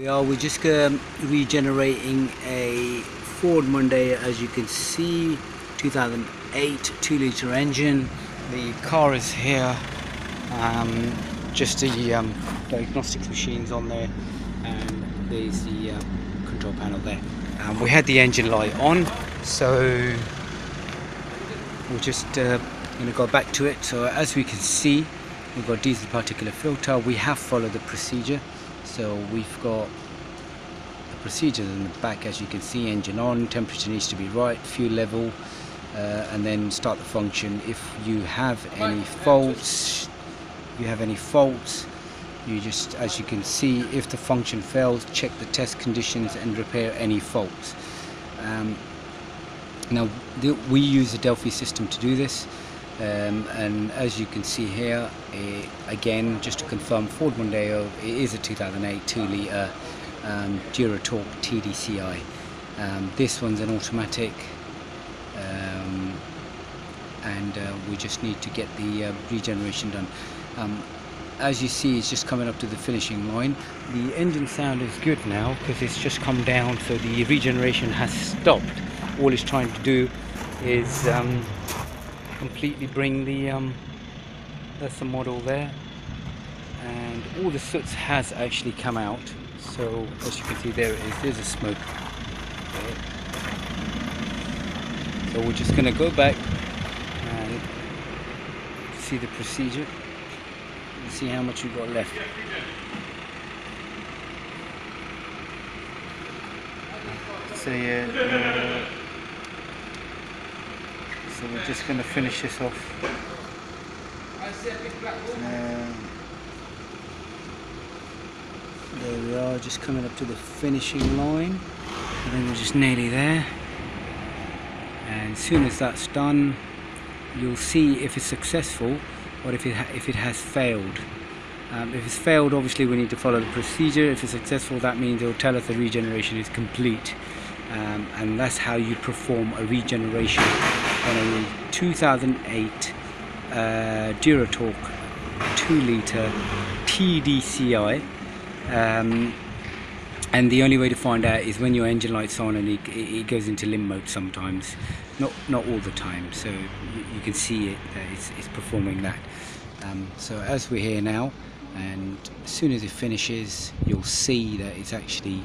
We're just regenerating a Ford Mondeo, as you can see, 2008 2-litre engine. The car is here, just the diagnostics machines on there, and there's the control panel there. We had the engine light on, so we're just going to go back to it. So as we can see, we've got diesel particulate filter. We have followed the procedure. So we've got the procedures in the back, as you can see. Engine on, temperature needs to be right, fuel level, and then start the function. If you have any faults, you just, as you can see, if the function fails, check the test conditions and repair any faults. Now we use the Delphi system to do this. And as you can see here, again, just to confirm, Ford Mondeo, it is a 2008 2-litre Duratorq TDCi. This one's an automatic, and we just need to get the regeneration done. As you see, it's just coming up to the finishing line. The engine sound is good now because it's just come down, so the regeneration has stopped. All it's trying to do is completely bring the that's the model there, and all the soot has actually come out. So as you can see, there it is, there's a smoke there. So we're just going to go back and see the procedure and see how much we've got left. So yeah, so we're just going to finish this off. There we are, just coming up to the finishing line. I think we're just nearly there. And as soon as that's done, you'll see if it's successful or if it has failed. If it's failed, obviously we need to follow the procedure. If it's successful, that means it'll tell us the regeneration is complete. And that's how you perform a regeneration on a 2008 Duratorq 2-litre TDCi. And the only way to find out is when your engine light's on, and it goes into limp mode sometimes, not all the time. So you can see it, it's performing that. So as we're here now, and as soon as it finishes, you'll see that it's actually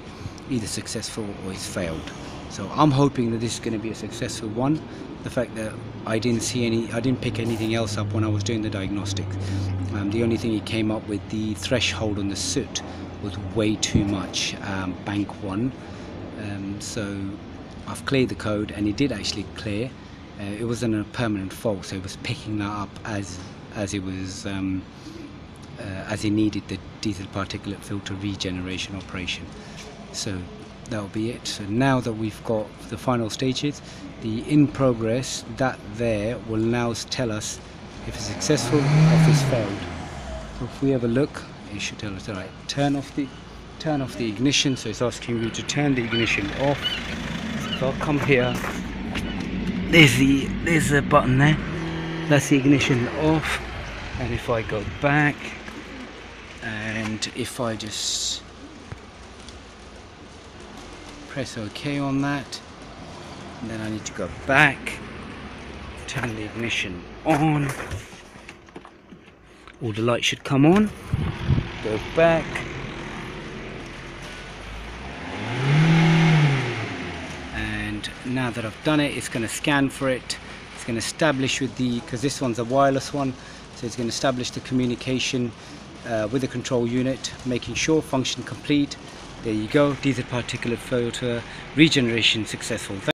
either successful or it's failed. So I'm hoping that this is going to be a successful one. The fact that I didn't pick anything else up when I was doing the diagnostics. The only thing it came up with, the threshold on the soot was way too much, bank one. So I've cleared the code, and it did actually clear. It wasn't a permanent fault, so it was picking that up as it needed the diesel particulate filter regeneration operation. So that'll be it. So now that we've got the final stages, the in progress, that there will now tell us if it's successful or if it's failed. So if we have a look, it should tell us, all right, turn off the ignition. So it's asking you to turn the ignition off. So I'll come here. There's the button there. That's the ignition off. And if I go back, and if I just press OK on that, and then I need to go back, turn the ignition on, all the lights should come on, go back, and now that I've done it, it's going to scan for it, it's going to establish with the, because this one's a wireless one, so it's going to establish the communication with the control unit, making sure function complete. There you go, diesel particulate filter regeneration successful.